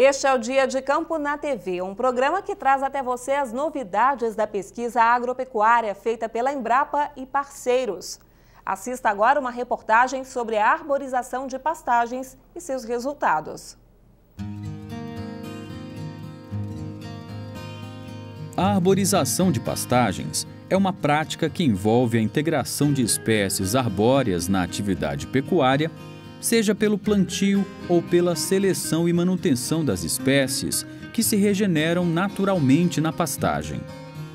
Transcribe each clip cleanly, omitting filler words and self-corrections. Este é o Dia de Campo na TV, um programa que traz até você as novidades da pesquisa agropecuária feita pela Embrapa e parceiros. Assista agora uma reportagem sobre a arborização de pastagens e seus resultados. A arborização de pastagens é uma prática que envolve a integração de espécies arbóreas na atividade pecuária, seja pelo plantio ou pela seleção e manutenção das espécies que se regeneram naturalmente na pastagem.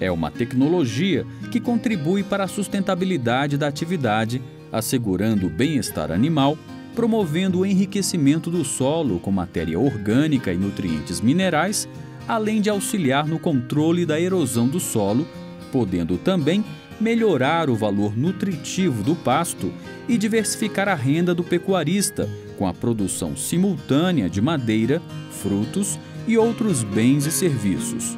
É uma tecnologia que contribui para a sustentabilidade da atividade, assegurando o bem-estar animal, promovendo o enriquecimento do solo com matéria orgânica e nutrientes minerais, além de auxiliar no controle da erosão do solo, podendo também melhorar o valor nutritivo do pasto e diversificar a renda do pecuarista, com a produção simultânea de madeira, frutos e outros bens e serviços.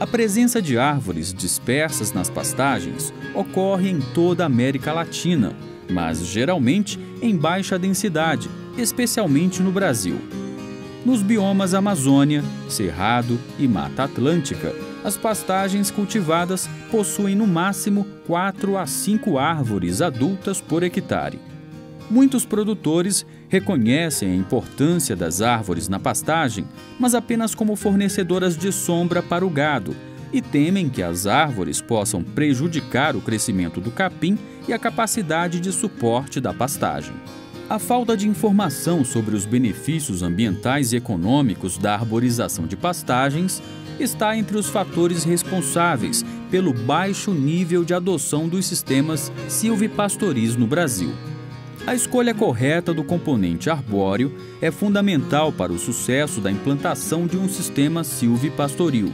A presença de árvores dispersas nas pastagens ocorre em toda a América Latina, mas geralmente em baixa densidade, especialmente no Brasil. Nos biomas Amazônia, Cerrado e Mata Atlântica, as pastagens cultivadas possuem no máximo 4 a 5 árvores adultas por hectare. Muitos produtores reconhecem a importância das árvores na pastagem, mas apenas como fornecedoras de sombra para o gado, e temem que as árvores possam prejudicar o crescimento do capim e a capacidade de suporte da pastagem. A falta de informação sobre os benefícios ambientais e econômicos da arborização de pastagens está entre os fatores responsáveis pelo baixo nível de adoção dos sistemas silvipastoris no Brasil. A escolha correta do componente arbóreo é fundamental para o sucesso da implantação de um sistema silvipastoril.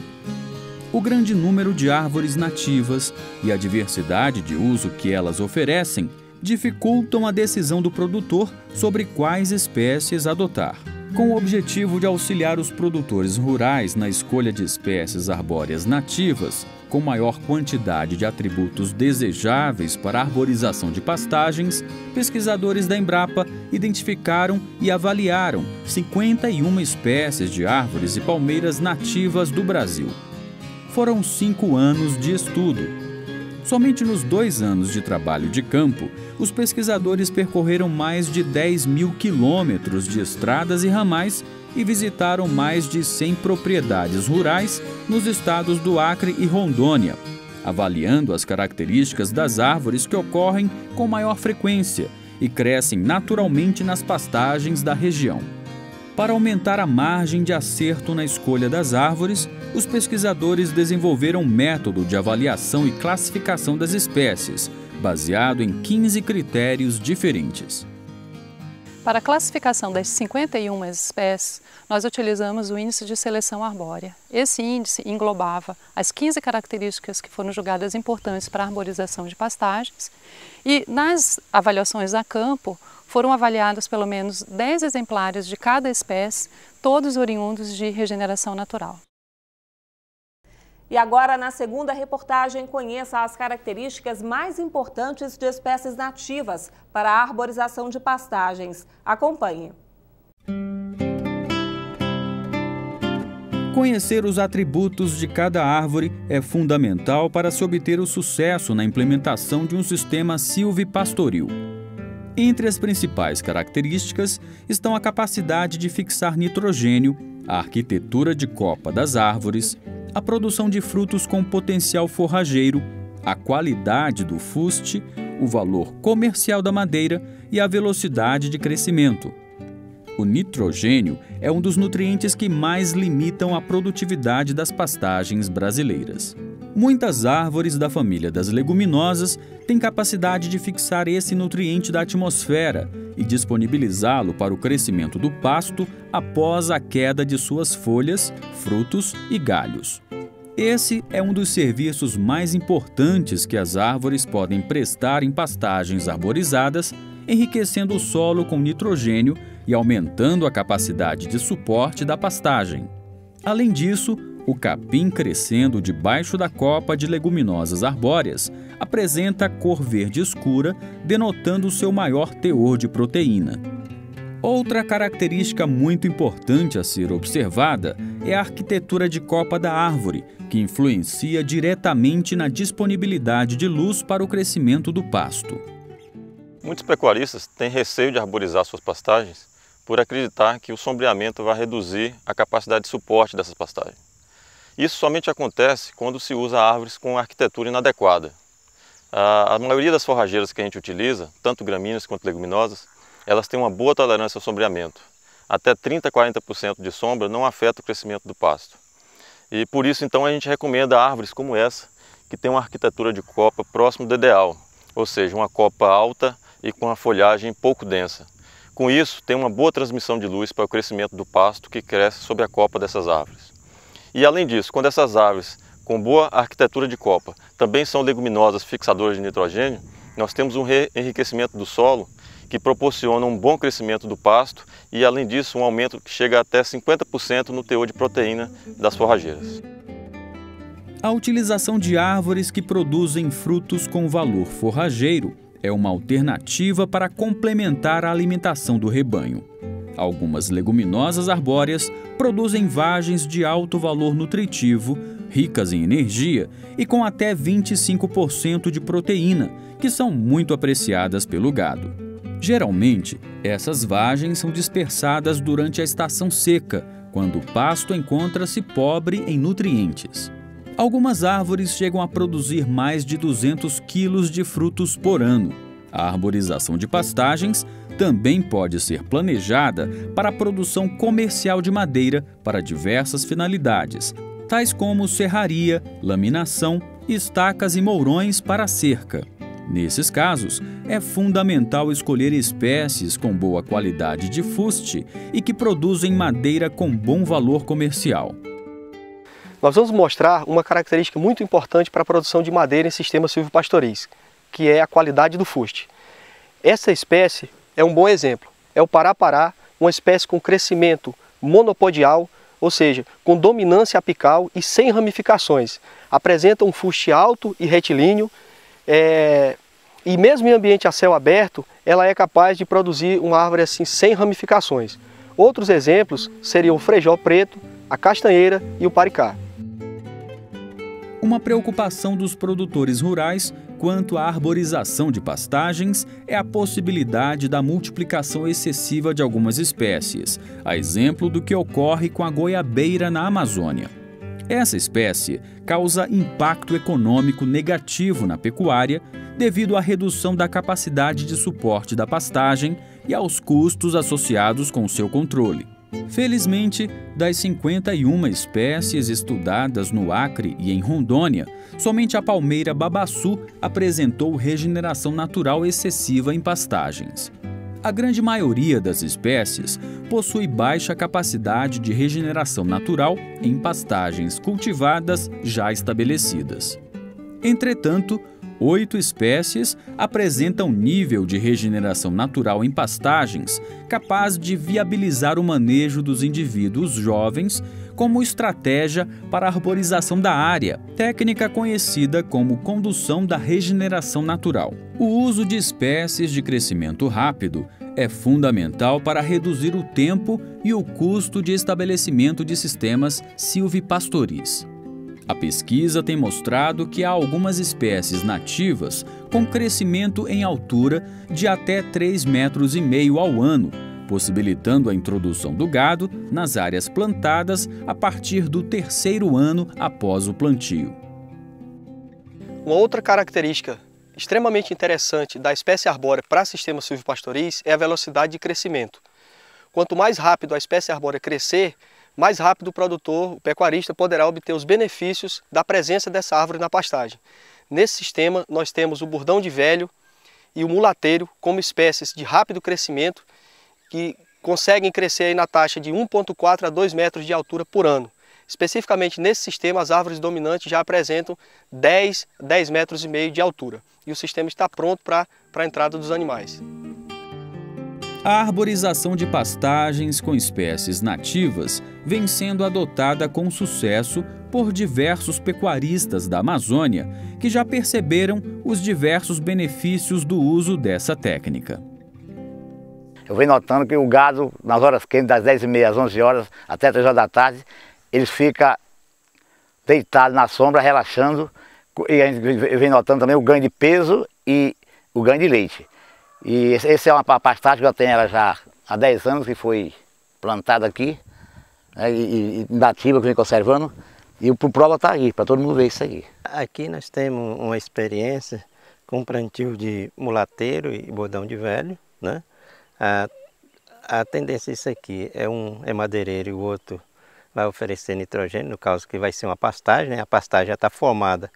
O grande número de árvores nativas e a diversidade de uso que elas oferecem dificultam a decisão do produtor sobre quais espécies adotar. Com o objetivo de auxiliar os produtores rurais na escolha de espécies arbóreas nativas, com maior quantidade de atributos desejáveis para a arborização de pastagens, pesquisadores da Embrapa identificaram e avaliaram 51 espécies de árvores e palmeiras nativas do Brasil. Foram 5 anos de estudo. Somente nos 2 anos de trabalho de campo, os pesquisadores percorreram mais de 10 mil quilômetros de estradas e ramais e visitaram mais de 100 propriedades rurais nos estados do Acre e Rondônia, avaliando as características das árvores que ocorrem com maior frequência e crescem naturalmente nas pastagens da região. Para aumentar a margem de acerto na escolha das árvores, os pesquisadores desenvolveram um método de avaliação e classificação das espécies, baseado em 15 critérios diferentes. Para a classificação das 51 espécies, nós utilizamos o índice de seleção arbórea. Esse índice englobava as 15 características que foram julgadas importantes para a arborização de pastagens e, nas avaliações a campo, foram avaliados pelo menos 10 exemplares de cada espécie, todos oriundos de regeneração natural. E agora, na segunda reportagem, conheça as características mais importantes de espécies nativas para a arborização de pastagens. Acompanhe. Conhecer os atributos de cada árvore é fundamental para se obter o sucesso na implementação de um sistema silvipastoril. Entre as principais características estão a capacidade de fixar nitrogênio, a arquitetura de copa das árvores, a produção de frutos com potencial forrageiro, a qualidade do fuste, o valor comercial da madeira e a velocidade de crescimento. O nitrogênio é um dos nutrientes que mais limitam a produtividade das pastagens brasileiras. Muitas árvores da família das leguminosas têm capacidade de fixar esse nutriente da atmosfera e disponibilizá-lo para o crescimento do pasto após a queda de suas folhas, frutos e galhos. Esse é um dos serviços mais importantes que as árvores podem prestar em pastagens arborizadas, enriquecendo o solo com nitrogênio e aumentando a capacidade de suporte da pastagem. Além disso, o capim crescendo debaixo da copa de leguminosas arbóreas apresenta cor verde escura, denotando seu maior teor de proteína. Outra característica muito importante a ser observada é a arquitetura de copa da árvore, que influencia diretamente na disponibilidade de luz para o crescimento do pasto. Muitos pecuaristas têm receio de arborizar suas pastagens por acreditar que o sombreamento vai reduzir a capacidade de suporte dessas pastagens. Isso somente acontece quando se usa árvores com arquitetura inadequada. A maioria das forrageiras que a gente utiliza, tanto gramíneas quanto leguminosas, elas têm uma boa tolerância ao sombreamento. Até 30% a 40% de sombra não afeta o crescimento do pasto. E por isso, então, a gente recomenda árvores como essa, que tem uma arquitetura de copa próximo do ideal, ou seja, uma copa alta e com uma folhagem pouco densa. Com isso, tem uma boa transmissão de luz para o crescimento do pasto que cresce sobre a copa dessas árvores. E além disso, quando essas árvores com boa arquitetura de copa também são leguminosas fixadoras de nitrogênio, nós temos um enriquecimento do solo que proporciona um bom crescimento do pasto e, além disso, um aumento que chega até 50% no teor de proteína das forrageiras. A utilização de árvores que produzem frutos com valor forrageiro é uma alternativa para complementar a alimentação do rebanho. Algumas leguminosas arbóreas produzem vagens de alto valor nutritivo, ricas em energia e com até 25% de proteína, que são muito apreciadas pelo gado. Geralmente, essas vagens são dispersadas durante a estação seca, quando o pasto encontra-se pobre em nutrientes. Algumas árvores chegam a produzir mais de 200 quilos de frutos por ano. A arborização de pastagens também pode ser planejada para a produção comercial de madeira para diversas finalidades, tais como serraria, laminação, estacas e mourões para cerca. Nesses casos, é fundamental escolher espécies com boa qualidade de fuste e que produzem madeira com bom valor comercial. Nós vamos mostrar uma característica muito importante para a produção de madeira em sistema silvopastoris, que é a qualidade do fuste. Essa espécie é um bom exemplo. É o pará-pará, uma espécie com crescimento monopodial, ou seja, com dominância apical e sem ramificações. Apresenta um fuste alto e retilíneo, e mesmo em ambiente a céu aberto, ela é capaz de produzir uma árvore assim sem ramificações. Outros exemplos seriam o frejó preto, a castanheira e o paricá. Uma preocupação dos produtores rurais quanto à arborização de pastagens é a possibilidade da multiplicação excessiva de algumas espécies, a exemplo do que ocorre com a goiabeira na Amazônia. Essa espécie causa impacto econômico negativo na pecuária devido à redução da capacidade de suporte da pastagem e aos custos associados com seu controle. Felizmente, das 51 espécies estudadas no Acre e em Rondônia, somente a palmeira babaçu apresentou regeneração natural excessiva em pastagens. A grande maioria das espécies possui baixa capacidade de regeneração natural em pastagens cultivadas já estabelecidas. Entretanto, 8 espécies apresentam nível de regeneração natural em pastagens capaz de viabilizar o manejo dos indivíduos jovens como estratégia para a arborização da área, técnica conhecida como condução da regeneração natural. O uso de espécies de crescimento rápido é fundamental para reduzir o tempo e o custo de estabelecimento de sistemas silvipastoris. A pesquisa tem mostrado que há algumas espécies nativas com crescimento em altura de até 3,5 metros ao ano, possibilitando a introdução do gado nas áreas plantadas a partir do 3º ano após o plantio. Uma outra característica extremamente interessante da espécie arbórea para sistema silvopastoris é a velocidade de crescimento. Quanto mais rápido a espécie arbórea crescer, mais rápido o produtor, o pecuarista, poderá obter os benefícios da presença dessa árvore na pastagem. Nesse sistema, nós temos o burdão de velho e o mulateiro como espécies de rápido crescimento que conseguem crescer aí na taxa de 1,4 a 2 metros de altura por ano. Especificamente nesse sistema, as árvores dominantes já apresentam 10 metros e meio de altura e o sistema está pronto para a entrada dos animais. A arborização de pastagens com espécies nativas vem sendo adotada com sucesso por diversos pecuaristas da Amazônia que já perceberam os diversos benefícios do uso dessa técnica. eu venho notando que o gado, nas horas quentes, das 10h30 às 11 horas, até 3 horas da tarde, eles ficam deitados na sombra, relaxando, e a gente vem notando também o ganho de peso e o ganho de leite. E essa é uma pastagem que eu tenho ela já há 10 anos, que foi plantada aqui, né, e nativa, que eu venho conservando, e o prova está aí, para todo mundo ver isso aí. Aqui nós temos uma experiência com plantio de mulateiro e bordão de velho, né? A tendência é isso aqui, é madeireiro e o outro vai oferecer nitrogênio, no caso que vai ser uma pastagem, né? A pastagem já está formada,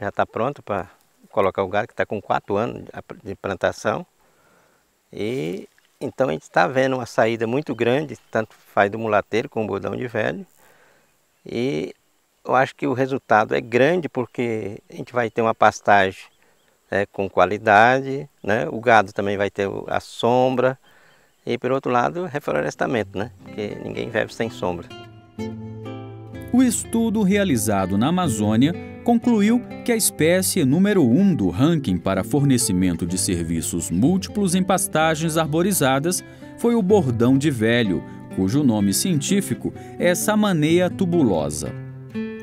já está pronta para colocar o gado, que está com 4 anos de plantação. E então a gente está vendo uma saída muito grande, tanto faz do mulateiro como do bordão de velho. E eu acho que o resultado é grande, porque a gente vai ter uma pastagem com qualidade, né? O gado também vai ter a sombra e, por outro lado, o reflorestamento, né? Porque ninguém vive sem sombra. O estudo realizado na Amazônia concluiu que a espécie número 1 do ranking para fornecimento de serviços múltiplos em pastagens arborizadas foi o bordão de velho, cujo nome científico é Samanea tubulosa.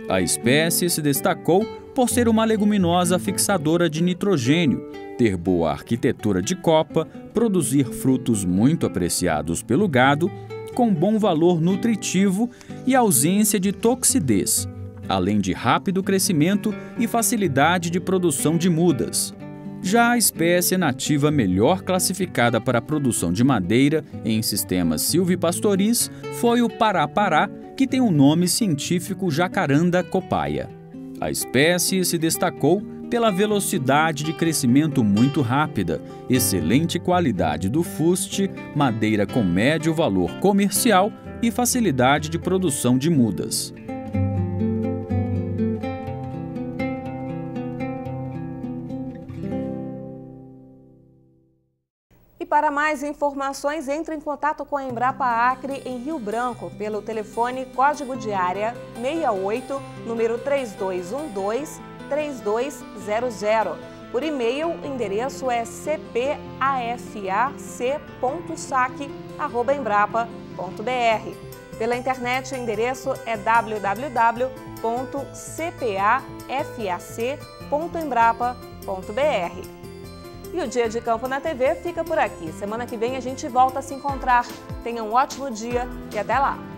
A espécie se destacou por ser uma leguminosa fixadora de nitrogênio, ter boa arquitetura de copa, produzir frutos muito apreciados pelo gado, com bom valor nutritivo e ausência de toxidez, além de rápido crescimento e facilidade de produção de mudas. Já a espécie nativa melhor classificada para a produção de madeira em sistemas silvipastoris foi o pará-pará, que tem o nome científico Jacaranda copaia. A espécie se destacou pela velocidade de crescimento muito rápida, excelente qualidade do fuste, madeira com médio valor comercial e facilidade de produção de mudas. Para mais informações, entre em contato com a Embrapa Acre em Rio Branco pelo telefone código de área 68, número 3212-3200. Por e-mail, o endereço é cpafac.sac@embrapa.br. Pela internet, o endereço é www.cpafac.embrapa.br. E o Dia de Campo na TV fica por aqui. Semana que vem a gente volta a se encontrar. Tenha um ótimo dia e até lá!